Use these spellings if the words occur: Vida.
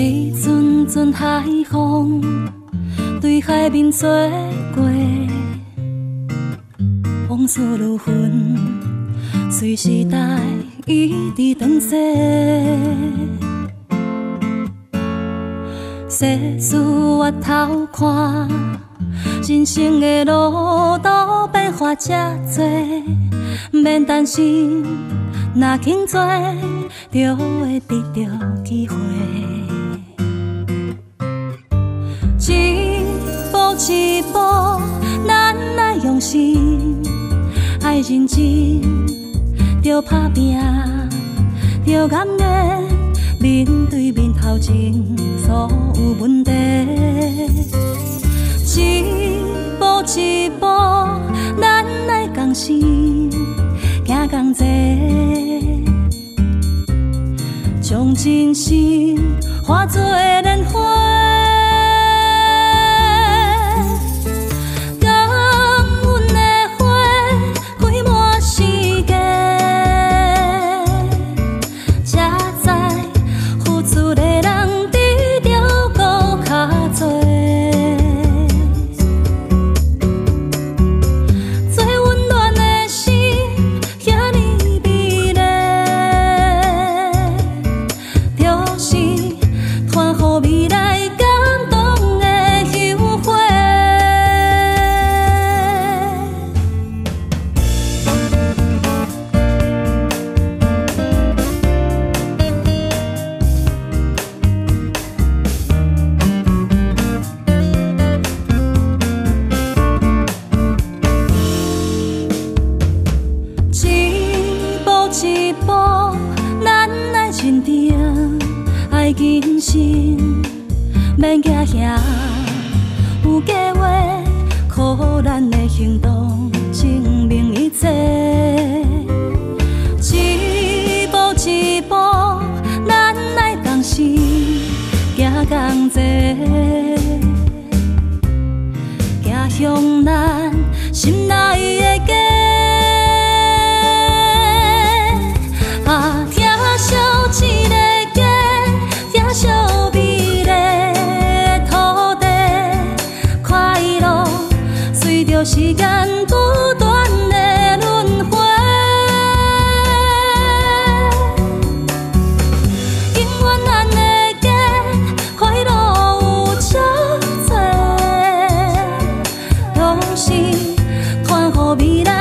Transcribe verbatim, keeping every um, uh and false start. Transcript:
一阵阵海风对海面吹过，风似如云，随时代一直长逝。世事越头看，人生的路途变化这多，免担心，若肯做，就会得到机会。 一步一步，咱爱用心，爱认真，着打拼，着甘愿面对面头前所有问题。一步一步，咱爱共心，行同齐，将真心化作莲花。 Vida